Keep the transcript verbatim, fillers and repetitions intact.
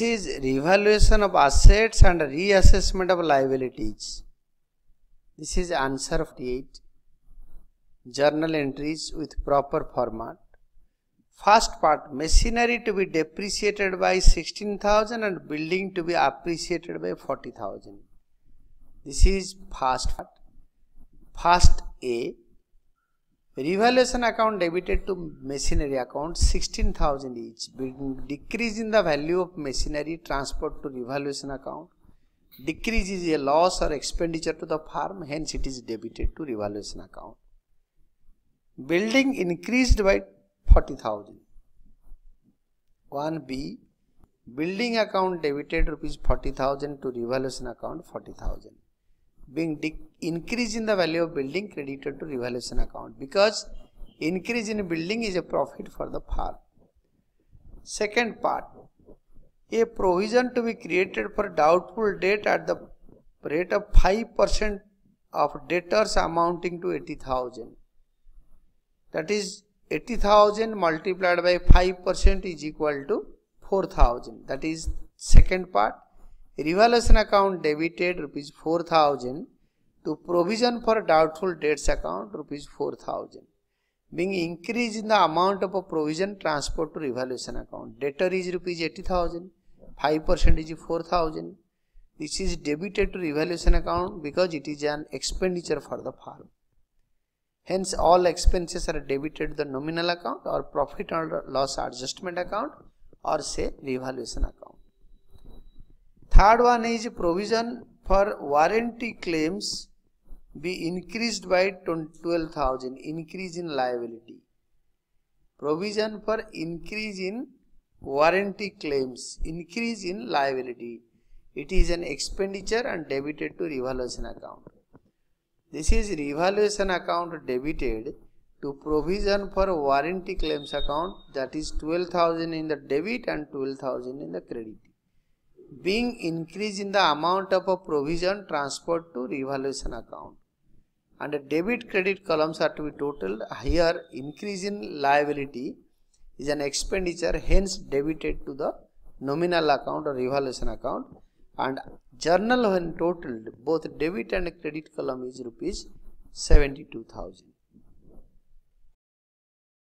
which is revaluation of assets and reassessment of liabilities. This is answer of eight. Journal entries with proper format. First part, machinery to be depreciated by sixteen thousand and building to be appreciated by forty thousand. This is first part. First A, revaluation account debited to machinery account sixteen thousand each. Decrease in the value of machinery transport to revaluation account. Decrease is a loss or expenditure to the farm, hence it is debited to revaluation account. Building increased by forty thousand. one B, building account debited rupees forty thousand to revaluation account forty thousand. Being increase in the value of building credited to revaluation account, because increase in building is a profit for the farm. Second part, a provision to be created for doubtful debt at the rate of five percent of debtors amounting to eighty thousand. That is eighty thousand multiplied by five percent is equal to four thousand. That is second part. Revaluation account debited rupees four thousand to provision for doubtful debts account rupees four thousand. Being increase in the amount of a provision transferred to revaluation account. Debtor is rupees eighty thousand, five percent is four thousand. This is debited to revaluation account because it is an expenditure for the farm. Hence all expenses are debited to the nominal account or profit or loss adjustment account or say revaluation account. Third one is provision for warranty claims be increased by twelve thousand, increase in liability. Provision for increase in warranty claims, increase in liability. It is an expenditure and debited to revaluation account. This is revaluation account debited to provision for warranty claims account, that is twelve thousand in the debit and twelve thousand in the credit. Being increase in the amount of a provision transferred to revaluation account, and the debit credit columns are to be totaled. Here increase in liability is an expenditure, hence debited to the nominal account or revaluation account, and journal when totaled both debit and credit column is rupees seventy-two thousand.